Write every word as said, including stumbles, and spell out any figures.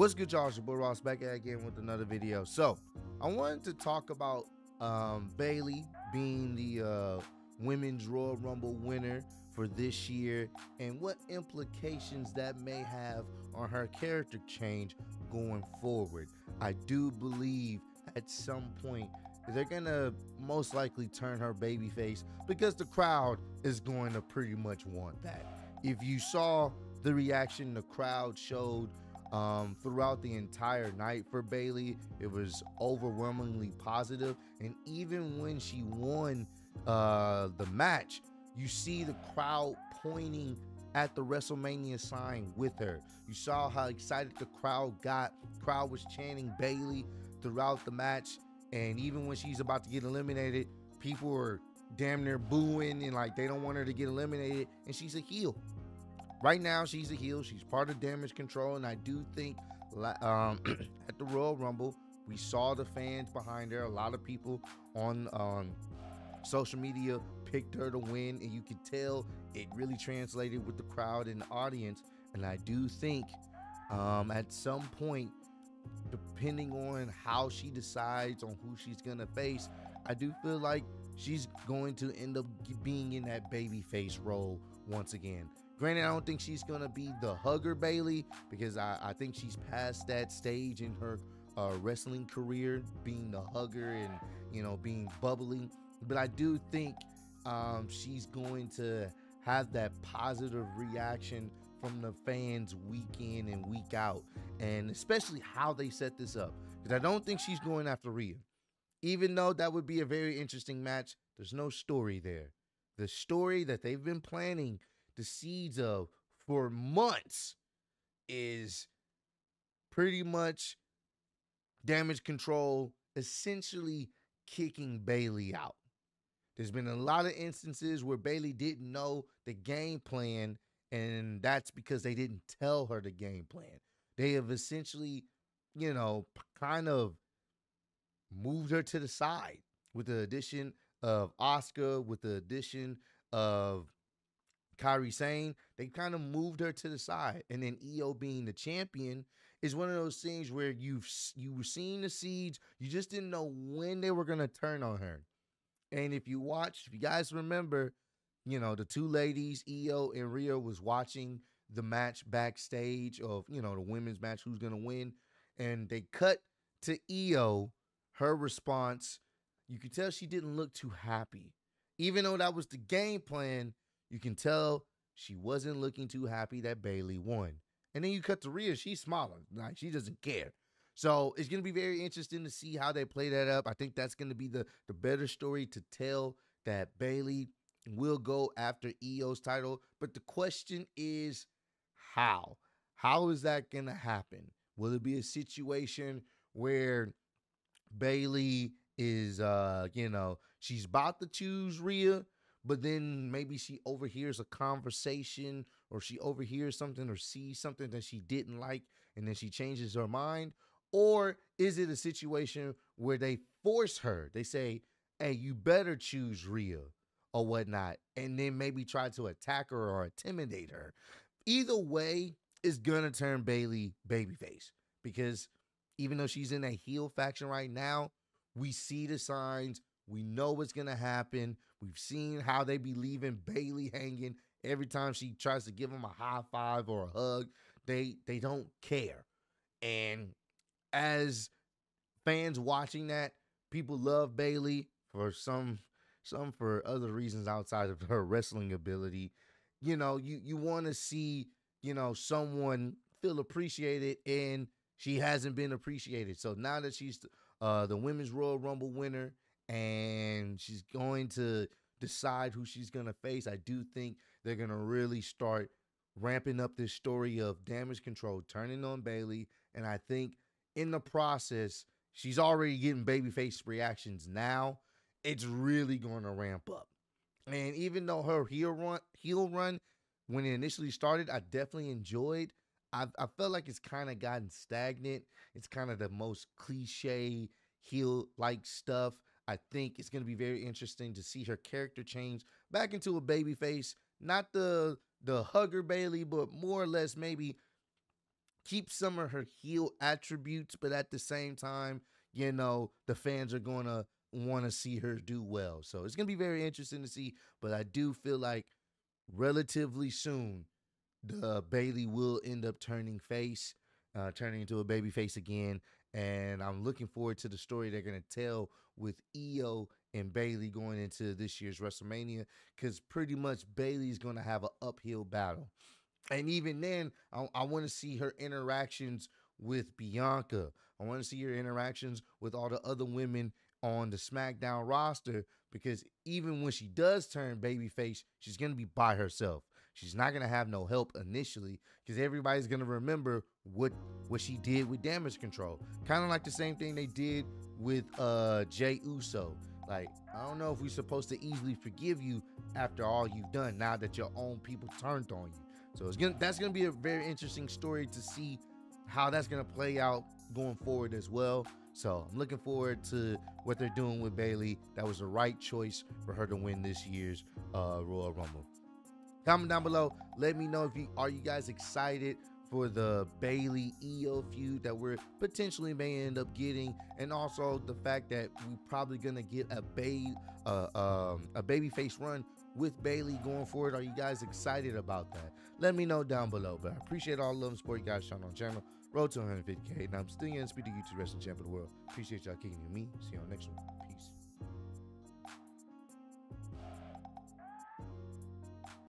What's good, y'all? It's your boy Ross back at again with another video. So I wanted to talk about um, Bayley being the uh, Women's Royal Rumble winner for this year and what implications that may have on her character change going forward. I do believe at some point they're gonna most likely turn her babyface because the crowd is going to pretty much want that. If you saw the reaction the crowd showed um, throughout the entire night for Bayley, it was overwhelmingly positive. And even when she won uh, the match, you see the crowd pointing at the WrestleMania sign with her. You saw how excited the crowd got. The crowd was chanting Bayley throughout the match. And even when she's about to get eliminated, people are damn near booing and like they don't want her to get eliminated. And she's a heel. Right now, she's a heel. She's part of Damage Control. And I do think um, at the Royal Rumble, we saw the fans behind her. A lot of people on um, social media picked her to win. And you could tell it really translated with the crowd and the audience. And I do think um, at some point, depending on how she decides on who she's gonna face, I do feel like she's going to end up being in that babyface role once again. Granted, I don't think she's gonna be the hugger Bayley, because I, I think she's past that stage in her uh, wrestling career, being the hugger and, you know, being bubbly. But I do think um, she's going to have that positive reaction from the fans week in and week out, and especially how they set this up, because I don't think she's going after Rhea, even though that would be a very interesting match. There's no story there. The story that they've been planting the seeds of for months is pretty much Damage Control essentially kicking Bayley out. There's been a lot of instances where Bayley didn't know the game plan, and that's because they didn't tell her the game plan. They have essentially, you know, kind of moved her to the side with the addition of Asuka, with the addition of Kairi Sane. They kind of moved her to the side. And then Iyo being the champion is one of those things where you've you were seeing the seeds. You just didn't know when they were going to turn on her. And if you watch, if you guys remember, you know, the two ladies, Iyo and Rio, was watching the match backstage of, you know, the women's match, who's going to win. And they cut to Iyo, her response. You could tell she didn't look too happy. Even though that was the game plan, you can tell she wasn't looking too happy that Bayley won. And then you cut to Rhea, she's smiling. Like, she doesn't care. So it's going to be very interesting to see how they play that up. I think that's going to be the, the better story to tell, that Bayley will go after Io's title. But the question is, how? How is that going to happen? Will it be a situation where Bayley is, uh, you know, she's about to choose Rhea, but then maybe she overhears a conversation, or she overhears something or sees something that she didn't like, and then she changes her mind? Or is it a situation where they force her? They say, hey, you better choose Rhea, or whatnot, and then maybe try to attack her or intimidate her. Either way, it's gonna turn Bayley babyface, because even though she's in a heel faction right now, we see the signs. We know what's gonna happen. We've seen how they be leaving Bayley hanging every time she tries to give him a high five or a hug. They they don't care. And as fans watching that, people love Bayley for some. Some for other reasons outside of her wrestling ability. You know, you, you want to see, you know, someone feel appreciated, and she hasn't been appreciated. So now that she's uh, the Women's Royal Rumble winner and she's going to decide who she's going to face, I do think they're going to really start ramping up this story of Damage Control turning on Bayley. And I think in the process, she's already getting babyface reactions now. It's really going to ramp up. And even though her heel run, heel run, when it initially started, I definitely enjoyed. I, I felt like it's kind of gotten stagnant. It's kind of the most cliche heel-like stuff. I think it's going to be very interesting to see her character change back into a babyface. Not the the hugger Bayley, but more or less maybe keep some of her heel attributes, but at the same time, you know, the fans are going to want to see her do well. So it's going to be very interesting to see, but I do feel like relatively soon, the Bayley will end up turning face, uh, turning into a baby face again. And I'm looking forward to the story they're going to tell with Iyo and Bayley going into this year's WrestleMania, because pretty much Bayley's going to have an uphill battle. And even then, I, I want to see her interactions with Bianca. I want to see her interactions with all the other women on the SmackDown roster, because even when she does turn babyface, she's going to be by herself. She's not going to have no help initially, because everybody's going to remember what what she did with Damage Control. Kind of like the same thing they did with uh, Jey Uso. Like, I don't know if we're supposed to easily forgive you after all you've done, now that your own people turned on you. So it's gonna, that's going to be a very interesting story to see how that's going to play out going forward as well. So I'm looking forward to what they're doing with Bayley. That was the right choice for her to win this year's uh, Royal Rumble. Comment down below. Let me know if you are you guys excited for the Bayley Iyo feud that we're potentially may end up getting, and also the fact that we're probably gonna get a baby uh, um, a babyface run with Bayley going forward. Are you guys excited about that? Let me know down below. But I appreciate all the love and support you guys showing on the channel. Road to one hundred fifty K, and I'm still gonna speak to you to the rest of the champ of the world. Appreciate y'all kicking with me. See y'all next one. Peace.